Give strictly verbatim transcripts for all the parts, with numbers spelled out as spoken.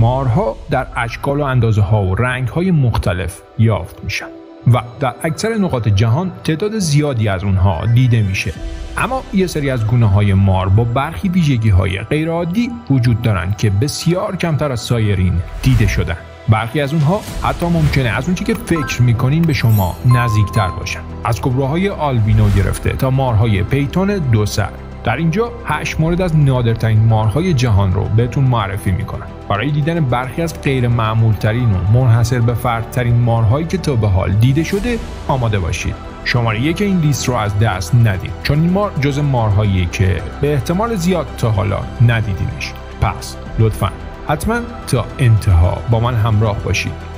مارها در اشکال و اندازه ها و رنگ های مختلف یافت میشن و در اکثر نقاط جهان تعداد زیادی از اونها دیده میشه. اما یه سری از گونه های مار با برخی ویژگی های غیرعادی وجود دارن که بسیار کمتر از سایرین دیده شدن. برخی از اونها حتی ممکنه از اون چی که فکر میکنین به شما نزدیکتر باشن، از کبراهای آلبینو گرفته تا مارهای پیتون دو سر. در اینجا هشت مورد از نادرترین مارهای جهان رو بهتون معرفی میکنم. برای دیدن برخی از غیر معمولترین و منحصر به فردترین مارهایی که تا به حال دیده شده آماده باشید. شماره یک این لیست رو از دست ندید، چون این مار جز مارهایی که به احتمال زیاد تا حالا ندیدینش. پس لطفاً حتما تا انتها با من همراه باشید.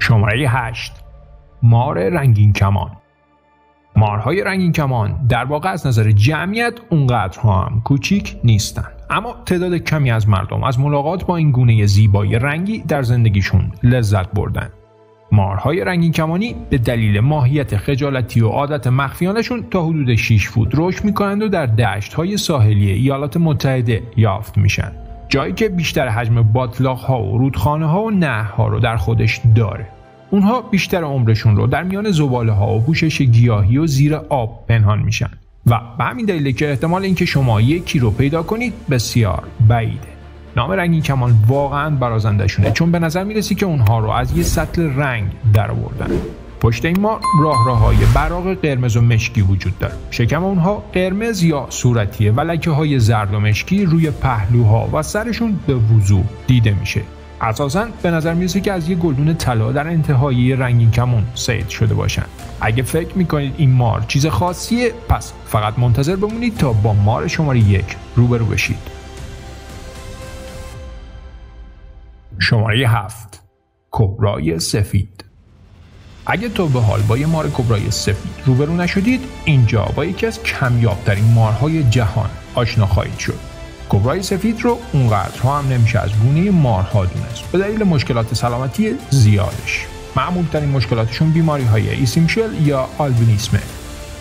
شماره هشت، مار رنگین کمان. مارهای رنگین کمان در واقع از نظر جمعیت اونقدرها هم کوچیک نیستند، اما تعداد کمی از مردم از ملاقات با این گونه زیبایی رنگی در زندگیشون لذت بردن. مارهای رنگین کمانی به دلیل ماهیت خجالتی و عادت مخفیانشون تا حدود شش فوت رشد میکنند و در دشت‌های ساحلی ایالات متحده یافت میشن، جایی که بیشتر حجم باتلاق‌ها و رودخانه‌ها و نهرها رو در خودش داره. اونها بیشتر عمرشون رو در میان زباله ها و پوشش گیاهی و زیر آب پنهان میشن و به همین دلیل که احتمال اینکه شما یکی رو پیدا کنید بسیار بعیده. نام رنگین کمان واقعا برازنده شونه، چون به نظر میرسی که اونها رو از یه سطل رنگ در آوردن. پشت این مار راه راه های براق قرمز و مشکی وجود داره. شکم اونها قرمز یا صورتیه و لکه های زرد و مشکی روی پهلوها و سرشون به وضوح دیده میشه. اساساً به نظر میرسه که از یه گلدون طلا در انتهای رنگین کمون صید شده باشن. اگه فکر میکنید این مار چیز خاصیه، پس فقط منتظر بمونید تا با مار شماره یک روبرو بشید. شماره هفت، کبرای سفید. اگه تا به حال با یه مار کبرای سفید روبرو نشدید، اینجا با یکی از کمیابترین مارهای جهان آشنا خواهید شد. کبرای سفید رو اونقدرها هم نمیشه از گونه مارها دونست به دلیل مشکلات سلامتی زیادش. معمولترین مشکلاتشون بیماری های ایسیمشل یا آلبینیسمه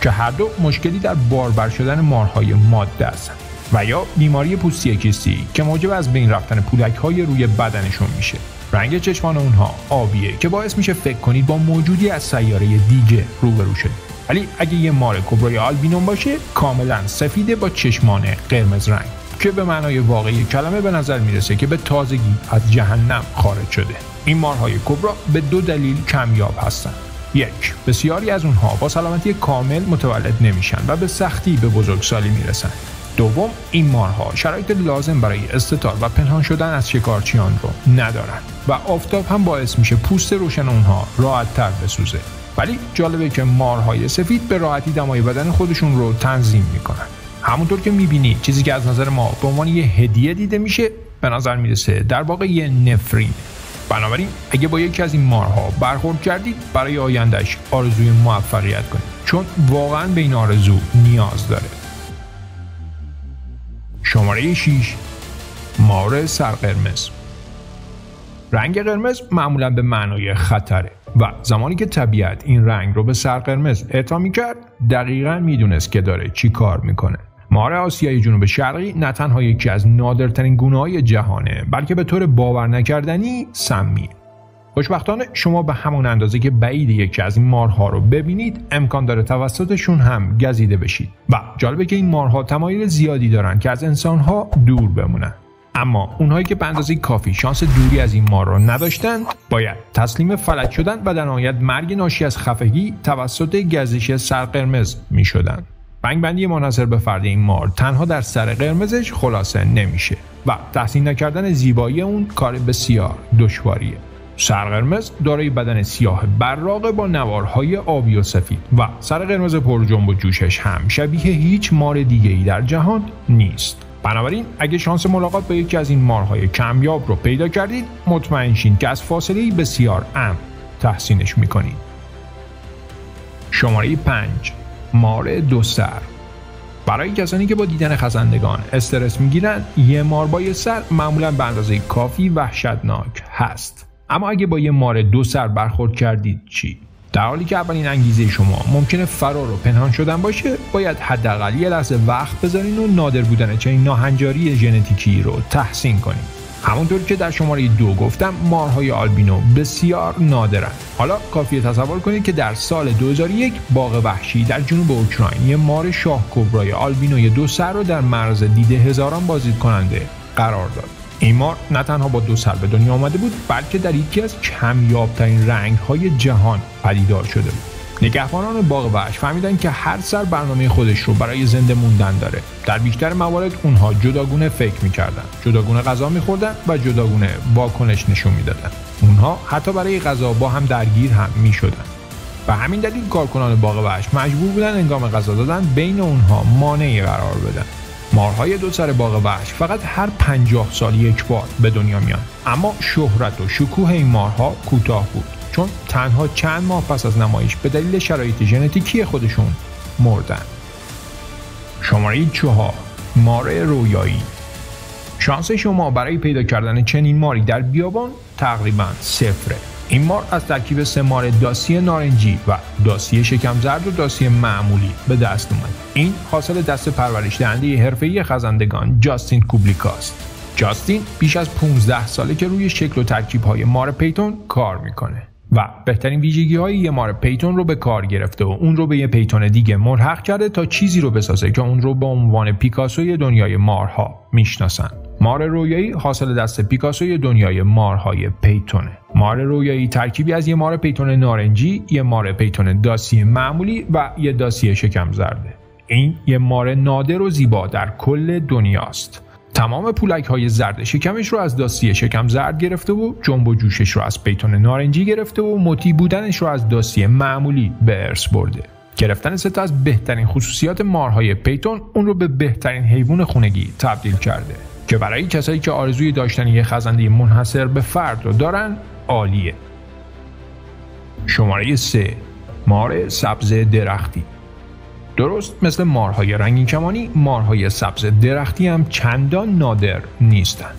که هر دو مشکلی در باربر شدن مارهای ماده هستن، و یا بیماری پوستی کیستی که موجب از بین رفتن پولک های روی بدنشون میشه. رنگ چشمان اونها آبیه که باعث میشه فکر کنید با موجودی از سیاره دیگه روبرو شدید، ولی اگه یه مار کبرای آلبینوم باشه کاملا سفیده با چشمان قرمز رنگ، که به معنای واقعی کلمه به نظر میرسه که به تازگی از جهنم خارج شده. این مارهای کبرا به دو دلیل کمیاب هستند. یک، بسیاری از اونها با سلامتی کامل متولد نمیشن و به سختی به بزرگسالی میرسن. دوم، این مارها شرایط لازم برای استتار و پنهان شدن از شکارچیان رو ندارن و آفتاب هم باعث میشه پوست روشن اونها راحت‌تر بسوزه. ولی جالبه که مارهای سفید به راحتی دمای بدن خودشون رو تنظیم میکنن. همونطور که میبینید چیزی که از نظر ما به عنوان یه هدیه دیده میشه به نظر میرسه در واقع یه نفرین. بنابراین اگه با یکی از این مارها برخورد کردید برای آیندهش آرزوی موفقیت کنید، چون واقعا به این آرزو نیاز داره. شماره شش، مار سرقرمز. رنگ قرمز معمولا به معنای خطره و زمانی که طبیعت این رنگ رو به سرقرمز اعطا میکرد دقیقا میدونست که داره چی کار میکنه. مار آسیای جنوب شرقی نه تنها یکی از نادرترین گونه های جهانه، بلکه به طور باور نکردنی سمیه. خوشبختانه شما به همون اندازه که بعید یکی از این مارها رو ببینید امکان داره توسطشون هم گزیده بشید، و جالبه که این مارها تمایل زیادی دارن که از انسانها دور بمونن. اما اونهایی که به اندازه کافی شانس دوری از این مار را نداشتند باید تسلیم فلج شدن و در نهایت مرگ ناشی از خفگی توسط گزش سرقرمز می شدن. رنگبندی منحصر به فرد این مار تنها در سر قرمزش خلاصه نمیشه و تحسین نکردن زیبایی اون کار بسیار دشواریه. سرقرمز دارای بدن سیاه براق با نوارهای آبی و سفید و سر قرمز پر جنب و جوشش هم شبیه هیچ مار دیگه‌ای در جهان نیست. بنابراین اگه شانس ملاقات با یکی از این مارهای کمیاب رو پیدا کردید مطمئن شین که از فاصله بسیار امن تحسینش میکنید. شماره پنج، مار دو سر. برای کسانی که با دیدن خزندگان استرس میگیرن، یه مار با یه سر معمولا به اندازه کافی وحشتناک هست. اما اگه با یه مار دو سر برخورد کردید چی؟ در حالی که اولین انگیزه شما ممکنه فرار و پنهان شدن باشه، باید حداقل یه لحظه وقت بذارین و نادر بودن چنین ناهنجاری ژنتیکی رو تحسین کنین. همونطور که در شماره دو گفتم، مارهای آلبینو بسیار نادرند. حالا کافیه تصور کنید که در سال دو هزار و یک باغ وحشی در جنوب اوکراین یه مار شاه کبرای آلبینوی دو سر رو در معرض دید هزاران بازدید کننده قرار داد. این مار نه تنها با دو سر به دنیا آمده بود، بلکه در یکی از کمیابترین رنگ‌های جهان پدیدار شده بود. نگهبانان باغ وحش فهمیدن که هر سر برنامه خودش رو برای زنده موندن داره. در بیشتر موارد اونها جداگونه فکر می‌کردن، جداگونه غذا می‌خوردن و جداگونه واکنش نشون می‌دادن. اونها حتی برای غذا با هم درگیر هم می‌شدن. و همین دلیل کارکنان باغ وحش مجبور بودن هنگام غذا دادن بین اونها مانعی قرار بدن. مارهای دو سر باغ وحش فقط هر پنجاه سال یک بار به دنیا میان، اما شهرت و شکوه این مارها کوتاه بود، چون تنها چند ماه پس از نمایش به دلیل شرایط ژنتیکی خودشون مردن. شماره چهار، مار رویایی. شانس شما برای پیدا کردن چنین ماری در بیابان تقریباً صفره. این مار از ترکیب سه مار داسی نارنجی و داسی شکم زرد و داسی معمولی به دست اومد. این حاصل دست پرورش دهنده حرفه‌ای خزندگان جاستین کوبلیکاست. جاستین بیش از پانزده ساله که روی شکل و ترکیب‌های مار پیتون کار میکنه و بهترین ویژگی‌های یه مار پیتون رو به کار گرفته و اون رو به یه پیتون دیگه ملحق کرده تا چیزی رو بسازه که اون رو به عنوان پیکاسوی دنیای مارها میشناسن. مار رویایی حاصل دست پیکاسوی دنیای مارهای پیتونه. مار رویایی ترکیبی از یه مار پیتون نارنجی، یه مار پیتون داسی معمولی و یه داسی شکم زرده. این یه مار نادر و زیبا در کل دنیاست. تمام پولک‌های زرد شکمش رو از داسی شکم زرد گرفته و جنب و جوشش رو از پیتون نارنجی گرفته و موتی بودنش رو از داسی معمولی به ارث برده. گرفتن سه تا از بهترین خصوصیات مارهای پیتون اون رو به بهترین حیوان خونگی تبدیل کرده که برای کسایی که آرزوی داشتن یک خزنده منحصر به فرد رو دارن عالیه. شماره سه، مار سبز درختی. درست مثل مارهای رنگین کمانی، مارهای سبز درختی هم چندان نادر نیستند،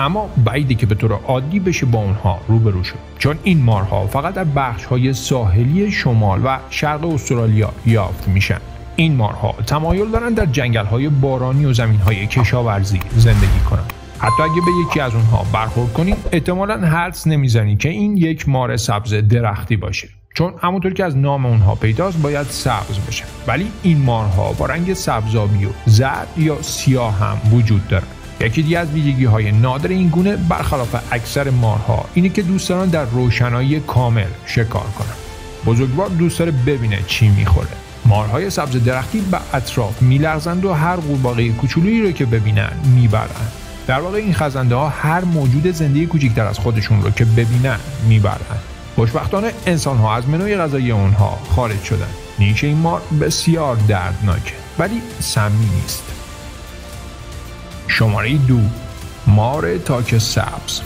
اما بعیده که به طور عادی بشه با اونها روبرو شد، چون این مارها فقط در بخش‌های ساحلی شمال و شرق استرالیا یافت میشن. این مارها تمایل دارن در جنگل‌های بارانی و زمین‌های کشاورزی زندگی کنن. حتی اگه به یکی از اونها برخورد کنید، احتمالاً حدس نمیزنی که این یک مار سبز درختی باشه، چون همونطور که از نام اونها پیداست باید سبز باشه. ولی این مارها با رنگ سبزآبی و زرد یا سیاه هم وجود دارن. یکی دیگه از ویژگی‌های نادر این گونه برخلاف اکثر مارها اینه که دوست دارن در روشنایی کامل شکار کنن. بزرگوار دوست داره ببینه چی میخوره. مارهای سبز درختی به اطراف میلغزند و هر قورباغه کوچولویی رو که ببینن میبرن. در واقع این خزنده ها هر موجود زنده کوچکتر از خودشون رو که ببینن میبرن. خوشبختانه انسان ها از منوی غذایی اونها خارج شدن. نیش این مار بسیار دردناکه ولی سمی نیست. شماره دو، مار تاک سبز.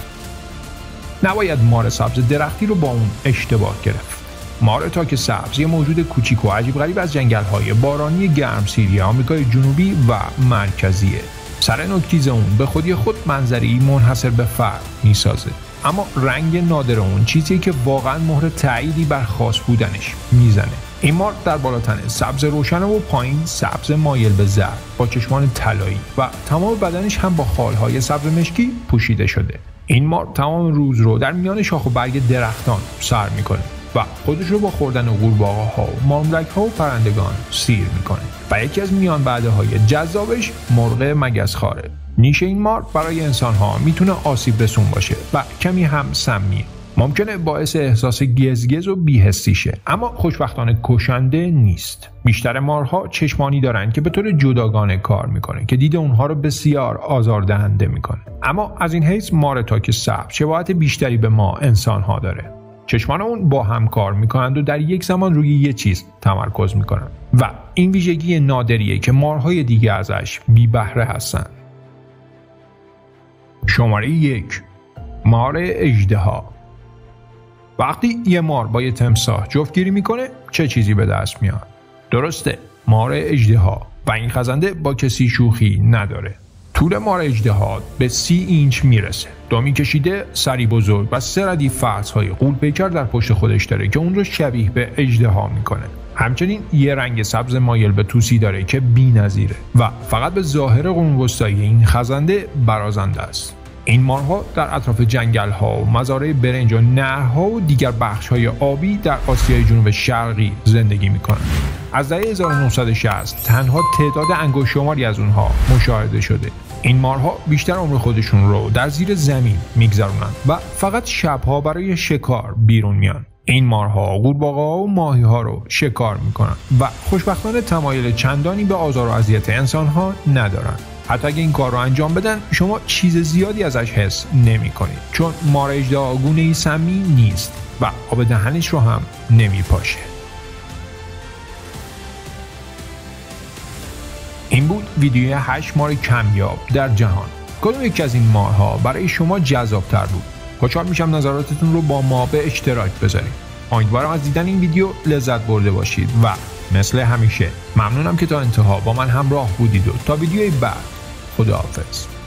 نباید مار سبز درختی رو با اون اشتباه گرفت. مار تاک سبز یه موجود کوچیک و عجیب غریب از جنگل‌های بارانی گرمسیری آمریکای جنوبی و مرکزیه. سر نوک‌تیز اون به خودی خود منظری منحصر به فرد میسازه، اما رنگ نادر اون چیزیه که واقعا مهر تأییدی بر خاص بودنش میزنه. این مار در بالاتن سبز روشن و پایین سبز مایل به زرد با چشمان طلایی و تمام بدنش هم با خال‌های سبز مشکی پوشیده شده. این مار تمام روز رو در میان شاخ و برگ درختان سر می‌کنه و خودش رو با خوردن قورباغه‌ها و مارمولک‌ها و پرندگان سیر میکنه. و یکی از میان بعدهای جذابش مرغ مگس‌خواره. نیش این مار برای انسان‌ها میتونه آسیب رسون باشه و کمی هم سمی. ممکنه باعث احساس گزگز و بی‌حسی شه، اما خوشبختانه کشنده نیست. بیشتر مارها چشمانی دارن که به طور جداگانه کار میکنه که دید اونها رو بسیار آزاردهنده میکنه. اما از این حیث مار تاک سبز شباهت بیشتری به ما انسان‌ها داره. چشمان اون با هم کار میکنند و در یک زمان روی یه چیز تمرکز میکنند و این ویژگی نادریه که مارهای دیگه ازش بی بهره هستن. شماره یک، مار اژدها. وقتی یه مار با یه تمساح جفتگیری میکنه چه چیزی به دست میاد؟ درسته مار اژدها و این خزنده با کسی شوخی نداره. طول مار اژدها به سی اینچ میرسه. دامی کشیده، سری بزرگ و سه ردیف فخذهای غول‌پیکر در پشت خودش داره که اون رو شبیه به اژدها میکنه. همچنین یه رنگ سبز مایل به توسی داره که بی‌نظیره و فقط به ظاهر قرون‌وسطایی این خزنده برازنده است. این مارها در اطراف جنگل‌ها و مزارع برنج و نهرها و دیگر بخش‌های آبی در آسیای جنوب شرقی زندگی می‌کنند. از دهه هزار و نهصد و شصت تنها تعداد انگشت‌شماری از اونها مشاهده شده. این مارها بیشتر عمر خودشون رو در زیر زمین می‌گذرونند و فقط شب‌ها برای شکار بیرون میان. این مارها قورباغه‌ها و ماهی‌ها رو شکار می‌کنند و خوشبختانه تمایل چندانی به آزار و اذیت انسان‌ها ندارند. حتی اگه این کار رو انجام بدن شما چیز زیادی ازش حس نمی کنید، چون مار اژدها گونه‌ای سمی نیست و آب دهنش رو هم نمی پاشه. این بود ویدیوی هشت مار کمیاب در جهان. کدوم یکی از این مارها برای شما جذاب‌تر بود؟ خوشحال میشم نظراتتون رو با ما به اشتراک بذارید. امیدوارم از دیدن این ویدیو لذت برده باشید و مثل همیشه ممنونم که تا انتها با من همراه بودید و تا ویدیوی بعد خداحافظ.